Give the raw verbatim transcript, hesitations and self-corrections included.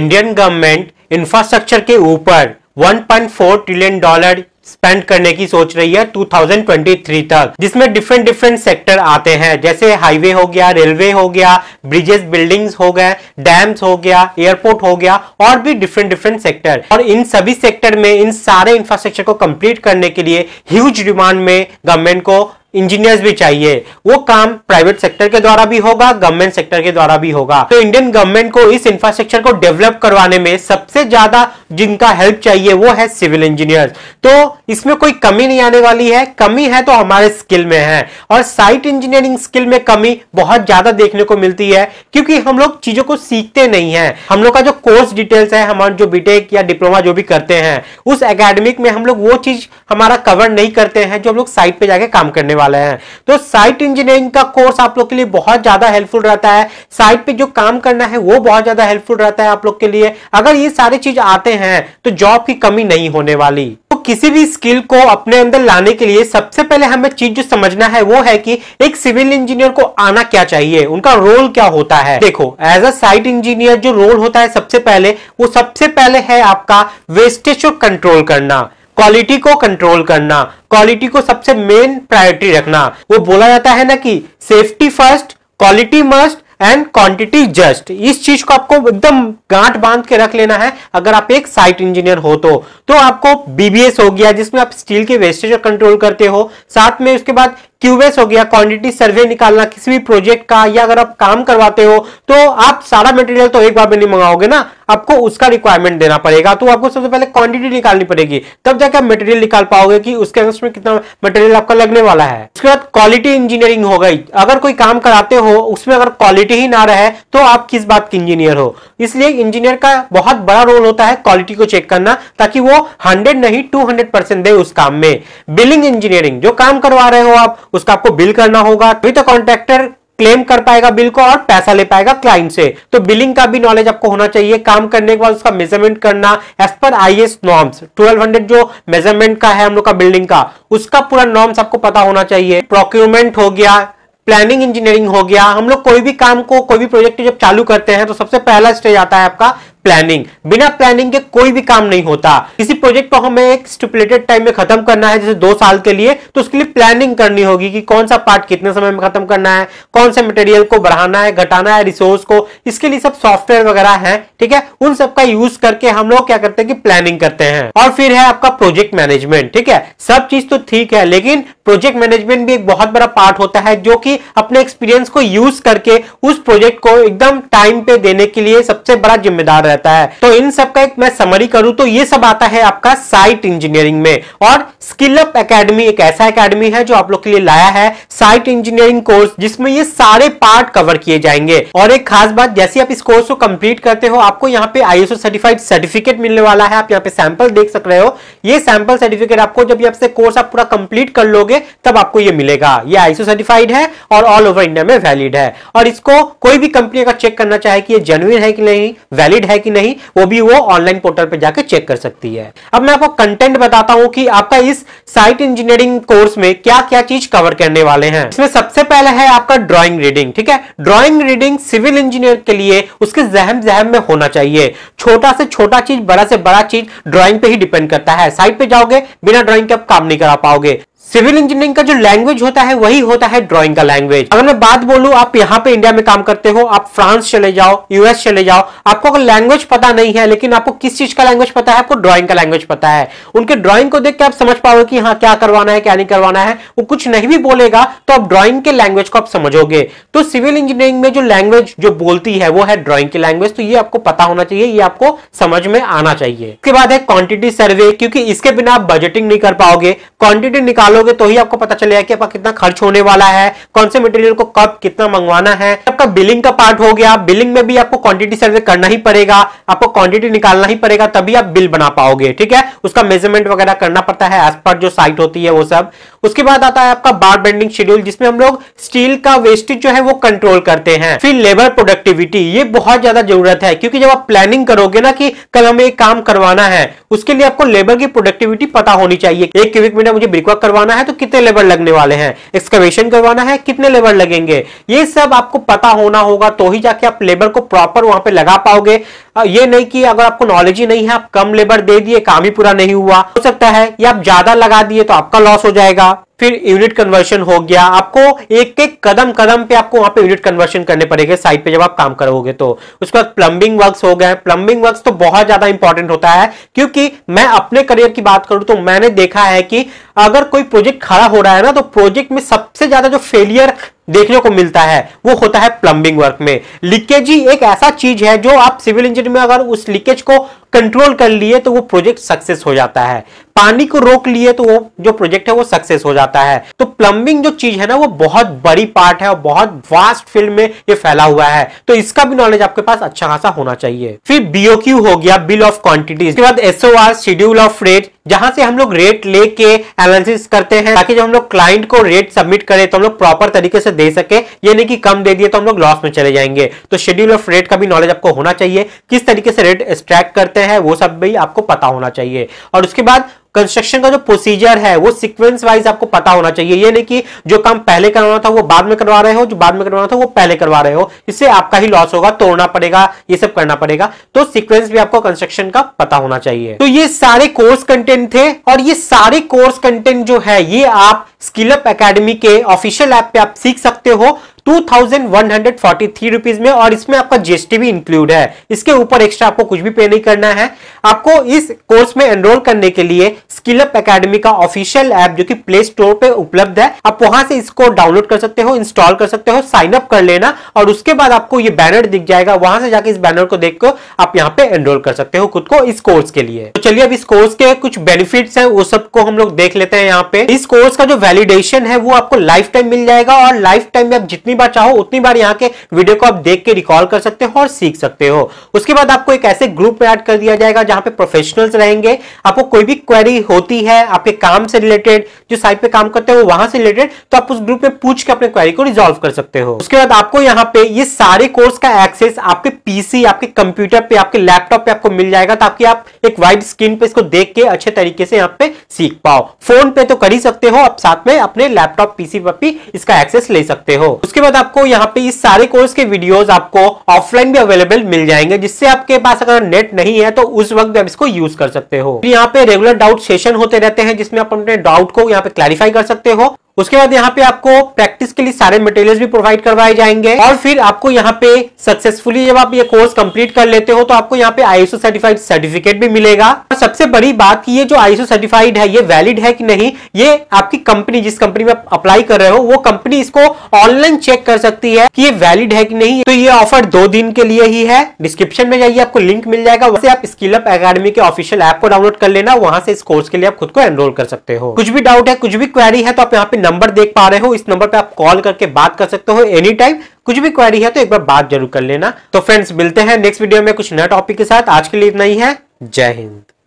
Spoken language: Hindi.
इंडियन गवर्नमेंट इंफ्रास्ट्रक्चर के ऊपर one point four trillion dollar spend करने की सोच रही है टू थाउजेंड ट्वेंटी थ्री तक, जिसमें डिफरेंट डिफरेंट सेक्टर आते हैं जैसे हाईवे हो गया, रेलवे हो गया, ब्रिजेस बिल्डिंग्स हो गए, डैम्स हो गया, एयरपोर्ट हो गया और भी डिफरेंट डिफरेंट सेक्टर। और इन सभी सेक्टर में इन सारे इंफ्रास्ट्रक्चर को कंप्लीट करने के लिए ह्यूज डिमांड में गवर्नमेंट को इंजीनियर्स भी चाहिए। वो काम प्राइवेट सेक्टर के द्वारा भी होगा, गवर्नमेंट सेक्टर के द्वारा भी होगा। तो इंडियन गवर्नमेंट को इस इंफ्रास्ट्रक्चर को डेवलप करवाने में सबसे ज्यादा जिनका हेल्प चाहिए वो है सिविल इंजीनियर्स। तो इसमें कोई कमी नहीं आने वाली है, कमी है तो हमारे स्किल में है। और साइट इंजीनियरिंग स्किल में कमी बहुत ज्यादा देखने को मिलती है क्योंकि हम लोग चीजों को सीखते नहीं है। हम लोग का जो कोर्स डिटेल्स है, हमारा जो बीटेक या डिप्लोमा जो भी करते हैं उस एकेडमिक में हम लोग वो चीज हमारा कवर नहीं करते हैं जो हम लोग साइट पे जाके काम करने वाले हैं। तो साइट इंजीनियरिंग का कोर्स आप लोग के लिए बहुत ज्यादा हेल्पफुल रहता है। साइट पे जो काम करना है वो बहुत ज्यादा हेल्पफुल रहता है आप लोग के लिए। अगर ये सारे चीज आते हैं तो जॉब की कमी नहीं होने वाली। तो किसी भी स्किल को अपने अंदर लाने के लिए सबसे पहले हमें चीज जो समझना है वो है कि एक सिविल इंजीनियर को आना क्या चाहिए, उनका रोल क्या होता है। देखो, एज अ साइट इंजीनियर जो रोल होता है सबसे पहले, वो सबसे पहले है आपका वेस्टेज को कंट्रोल करना, क्वालिटी को कंट्रोल करना, क्वालिटी को सबसे मेन प्रायोरिटी रखना। वो बोला जाता है ना कि safety first, quality must and quantity just. इस चीज को आपको एकदम गांठ बांध के रख लेना है अगर आप एक साइट इंजीनियर हो तो। तो आपको बीबीएस हो गया जिसमें आप स्टील के वेस्टेज को कंट्रोल करते हो, साथ में उसके बाद क्यूबेस हो गया, क्वांटिटी सर्वे निकालना किसी भी प्रोजेक्ट का। या अगर आप काम करवाते हो तो आप सारा मटेरियल तो एक बार में नहीं मंगाओगे ना, आपको उसका रिक्वायरमेंट देना पड़ेगा। तो आपको सबसे पहले क्वांटिटी निकालनी पड़ेगी, तब जाके आप मटेरियल निकाल पाओगे कि उसके अंदर में कितना मटेरियल आपका लगने वाला है। उसके बाद क्वालिटी इंजीनियरिंग हो गई। अगर कोई काम कराते हो उसमें अगर क्वालिटी ही ना रहे तो आप किस बात के इंजीनियर हो। इसलिए इंजीनियर का बहुत बड़ा रोल होता है क्वालिटी को चेक करना, ताकि वो हंड्रेड नहीं टू हंड्रेड परसेंट दे उस काम में। बिलिंग इंजीनियरिंग, जो काम करवा रहे हो आप उसका आपको बिल करना होगा, तभी तो कॉन्ट्रैक्टर क्लेम कर पाएगा बिल को और पैसा ले पाएगा क्लाइंट से। तो बिलिंग का भी नॉलेज आपको होना चाहिए। काम करने के बाद उसका मेजरमेंट करना एज पर आईएस नॉर्म्स, ट्वेल्व हंड्रेड जो मेजरमेंट का है हम लोग का बिल्डिंग का, उसका पूरा नॉर्म्स आपको पता होना चाहिए। प्रोक्यूरमेंट हो गया, प्लानिंग इंजीनियरिंग हो गया। हम लोग कोई भी काम को, कोई भी प्रोजेक्ट जब चालू करते हैं तो सबसे पहला स्टेज आता है आपका प्लानिंग। बिना प्लानिंग के कोई भी काम नहीं होता। किसी प्रोजेक्ट को हमें एक स्टिपुलेटेड टाइम में खत्म करना है, जैसे दो साल के लिए, तो उसके लिए प्लानिंग करनी होगी कि कौन सा पार्ट कितने समय में खत्म करना है, कौन से मटेरियल को बढ़ाना है, घटाना है, रिसोर्स को। इसके लिए सब सॉफ्टवेयर वगैरह है, ठीक है, उन सब का यूज करके हम लोग क्या करते हैं कि प्लानिंग करते हैं। और फिर है आपका प्रोजेक्ट मैनेजमेंट। ठीक है, सब चीज तो ठीक है लेकिन प्रोजेक्ट मैनेजमेंट भी एक बहुत बड़ा पार्ट होता है, जो कि अपने एक्सपीरियंस को यूज करके उस प्रोजेक्ट को एकदम टाइम पे देने के लिए सबसे बड़ा जिम्मेदार रहता है। तो इन सब का एक मैं समरी करूं तो ये सब आता है आपका साइट इंजीनियरिंग में। और स्किल अप एकेडमी एक ऐसा एकेडमी है जो आप लोग के लिए लाया है साइट इंजीनियरिंग कोर्स, जिसमें ये सारे पार्ट कवर किए जाएंगे। और एक खास बात, जैसे आप इस कोर्स को कंप्लीट करते हो आपको यहाँ पे आईएसओ सर्टिफाइड सर्टिफिकेट मिलने वाला है। आप यहाँ पे सैंपल देख सक रहे हो, ये सैंपल सर्टिफिकेट आपको जब आपसे कोर्स आप पूरा कंप्लीट कर लोगे तब आपको ये मिलेगा। ये आईएसओ सर्टिफाइड है और ऑल ओवर इंडिया में वैलिड है। और इसको कोई भी कंपनी का चेक करना चाहे कि ये जेन्युइन है कि नहीं, वैलिड है कि नहीं, वो भी वो ऑनलाइन पोर्टल पे जाके चेक कर सकती है। अब मैं आपको कंटेंट बताता हूं कि आपका इस साइट इंजीनियरिंग कोर्स में क्या क्या चीज कवर करने वाले हैं। इसमें सबसे पहले है आपका ड्राइंग रीडिंग। ठीक है, ड्राइंग रीडिंग सिविल इंजीनियर के लिए उसके जहम जहम में होना चाहिए। छोटा से छोटा चीज, बड़ा से बड़ा चीज ड्राइंग पे ही डिपेंड करता है। साइट पे जाओगे बिना ड्राइंग के आप काम नहीं करा पाओगे। सिविल इंजीनियरिंग का जो लैंग्वेज होता है वही होता है ड्राइंग का लैंग्वेज। अगर मैं बात बोलूं, आप यहाँ पे इंडिया में काम करते हो, आप फ्रांस चले जाओ, यूएस चले जाओ, आपको अगर लैंग्वेज पता नहीं है लेकिन आपको किस चीज का लैंग्वेज पता है, आपको ड्राइंग का लैंग्वेज पता है। उनके ड्राइंग को देख के आप समझ पाओगे कि हाँ क्या करवाना है क्या नहीं करवाना है। वो कुछ नहीं भी बोलेगा तो आप ड्राइंग के लैंग्वेज को आप समझोगे। तो सिविल इंजीनियरिंग में जो लैंग्वेज जो बोलती है वो है ड्राइंग की लैंग्वेज, तो ये आपको पता होना चाहिए, ये आपको समझ में आना चाहिए। इसके बाद है क्वांटिटी सर्वे, क्योंकि इसके बिना आप बजटिंग नहीं कर पाओगे। क्वांटिटी निकालो तो ही आपको पता चलेगा कि आपका कितना खर्च होने वाला है, कौन से मटेरियल को कब कितना मंगवाना है। आपका बिलिंग का पार्ट हो गया। बिलिंग में भी आपको क्वांटिटी सर्वे करना ही पड़ेगा, आपको क्वांटिटी निकालना ही पड़ेगा, तभी आप बिल बना पाओगे। ठीक है, उसका मेजरमेंट वगैरह करना पड़ता है एज पर जो साइट होती है वो सब। उसके बाद आता है आपका बार बेंडिंग शेड्यूल, जिसमें हम लोग स्टील का वेस्टेज जो है वो कंट्रोल करते हैं। फिर लेबर प्रोडक्टिविटी, ये बहुत ज्यादा जरूरत है क्योंकि जब आप प्लानिंग करोगे ना कि कल हमें काम करवाना है, उसके लिए आपको लेबर की प्रोडक्टिविटी पता होनी चाहिए। एक क्यूबिक मीटर मुझे ब्रिकवर्क करवाना है तो कितने लेबर लगने वाले हैं, एक्सकवेशन करवाना है कितने लेबर लगेंगे, ये सब आपको पता होना होगा तो ही जाके आप लेबर को प्रॉपर वहां पे लगा पाओगे। ये नहीं कि अगर आपको नॉलेज ही नहीं है आप कम लेबर दे दिए काम ही पूरा नहीं हुआ, हो सकता है या आप ज्यादा लगा दिए तो आपका लॉस हो जाएगा। फिर यूनिट कन्वर्शन हो गया, आपको एक एक कदम कदम पे आपको वहां पे यूनिट कन्वर्शन करने पड़ेगा साइट पे जब आप काम करोगे तो। उसके बाद प्लम्बिंग वर्क्स हो गए। प्लम्बिंग वर्क्स तो बहुत ज्यादा इंपॉर्टेंट होता है क्योंकि मैं अपने करियर की बात करूं तो मैंने देखा है कि अगर कोई प्रोजेक्ट खड़ा हो रहा है ना तो प्रोजेक्ट में सबसे ज्यादा जो फेलियर देखने को मिलता है वो होता है प्लम्बिंग वर्क में। लीकेज ही एक ऐसा चीज है जो आप सिविल इंजीनियर में अगर उस लीकेज को कंट्रोल कर लिए तो वो प्रोजेक्ट सक्सेस हो जाता है, पानी को रोक लिए तो वो जो प्रोजेक्ट है वो सक्सेस हो जाता है। तो प्लम्बिंग जो चीज है ना वो बहुत बड़ी पार्ट है और बहुत वास्ट फील्ड में ये फैला हुआ है, तो इसका भी नॉलेज आपके पास अच्छा खासा होना चाहिए। फिर बीओक्यू हो गया, बिल ऑफ क्वांटिटीज। इसके बाद एसओआर, शेड्यूल ऑफ रेट, जहां से हम लोग रेट लेके एनालिसिस करते हैं ताकि जब हम लोग क्लाइंट को रेट सबमिट करें तो हम लोग प्रॉपर तरीके से दे सके, ये नहीं कि कम दे दिए तो हम लोग लॉस में चले जाएंगे। तो शेड्यूल ऑफ रेट का भी नॉलेज आपको होना चाहिए, किस तरीके से रेट एक्सट्रैक्ट करते हैं वो सब भी आपको पता होना चाहिए। और उसके बाद कंस्ट्रक्शन का जो प्रोसीजर है वो सीक्वेंस वाइज आपको पता होना चाहिए, ये नहीं कि जो काम पहले करवाना था वो बाद में करवा रहे हो, जो बाद में करवाना था वो पहले करवा रहे हो, इससे आपका ही लॉस होगा, तोड़ना पड़ेगा, ये सब करना पड़ेगा। तो सीक्वेंस भी आपको कंस्ट्रक्शन का पता होना चाहिए। तो ये सारे कोर्स कंटेंट थे और ये सारे कोर्स कंटेंट जो है ये आप स्किल अप एकेडमी के ऑफिशियल ऐप पे आप सीख सकते हो two thousand one hundred forty three rupees में, और इसमें आपका जीएसटी भी इंक्लूड है, इसके ऊपर एक्स्ट्रा आपको कुछ भी पे नहीं करना है। आपको इस कोर्स में एनरोल करने के लिए स्किल अप एकेडमी का ऑफिशियल ऐप जो कि प्ले स्टोर पे उपलब्ध है आप वहां से इसको डाउनलोड कर सकते हो, इंस्टॉल कर सकते हो, साइन अप कर लेना और उसके बाद आपको ये बैनर दिख जाएगा, वहां से जाके इस बैनर को देखकर आप यहाँ पे एनरोल कर सकते हो खुद को इस कोर्स के लिए। तो चलिए अब इस कोर्स के कुछ बेनिफिट्स हैं वो सबको हम लोग देख लेते हैं। यहाँ पे इस कोर्स का जो वैलिडेशन है वो आपको लाइफ टाइम मिल जाएगा और लाइफ टाइम में आप जितनी बार चाहो उतनी बार यहाँ के वीडियो को आप देख के रिकॉल कर सकते हो और सीख सकते हो। उसके बाद आपको एक ऐसे ग्रुप में ऐड कर दिया जाएगा जहां पे प्रोफेशनल्स रहेंगे, आपको कोई भी क्वेरी होती है आपके काम से रिलेटेड, जो साइट पे काम करते हो वहां से रिलेटेड, तो आप उस ग्रुप में पूछ के अपने क्वेरी को रिजॉल्व कर सकते हो। उसके बाद आपको यहाँ पे ये सारे कोर्स का एक्सेस आपके पीसी, आपके कंप्यूटर पे, आपके लैपटॉप पे आपको मिल जाएगा ताकि आप एक वाइड स्क्रीन पे इसको देख के अच्छे तरीके से यहाँ पे सीख पाओ। फोन पे तो कर ही सकते हो आप, साथ में अपने लैपटॉप पीसी पर भी इसका एक्सेस ले सकते हो। उसके बाद आपको यहाँ पे इस सारे कोर्स के वीडियोस आपको ऑफलाइन भी अवेलेबल मिल जाएंगे, जिससे आपके पास अगर नेट नहीं है तो उस वक्त भी आप इसको यूज कर सकते हो। यहाँ पे रेगुलर डाउट सेशन होते रहते हैं जिसमें आप अपने डाउट को यहाँ पे क्लैरिफाई कर सकते हो। उसके बाद यहाँ पे आपको प्रैक्टिस के लिए सारे मटेरियल्स भी प्रोवाइड करवाए जाएंगे। और फिर आपको यहाँ पे सक्सेसफुली जब आप ये कोर्स कंप्लीट कर लेते हो तो आपको यहाँ पे आईएसओ सर्टिफाइड सर्टिफिकेट भी मिलेगा। और सबसे बड़ी बात कि ये जो आईएसओ सर्टिफाइड है ये वैलिड है कि नहीं, ये आपकी कंपनी, जिस कंपनी में आप अप्लाई कर रहे हो वो कंपनी इसको ऑनलाइन चेक कर सकती है कि ये वैलिड है कि नहीं। तो ये ऑफर दो दिन के लिए ही है, डिस्क्रिप्शन में जाइए आपको लिंक मिल जाएगा, वहां से आप स्किल अप एकेडमी के ऑफिशियल ऐप को डाउनलोड कर लेना, वहां से इस कोर्स के लिए आप खुद को एनरोल कर सकते हो। कुछ भी डाउट है, कुछ भी क्वेरी है तो आप यहाँ पे नंबर देख पा रहे हो, इस नंबर पे आप कॉल करके बात कर सकते हो एनी टाइम, कुछ भी क्वेरी है तो एक बार बात जरूर कर लेना। तो फ्रेंड्स मिलते हैं नेक्स्ट वीडियो में कुछ नया टॉपिक के साथ, आज के लिए इतना ही है, जय हिंद।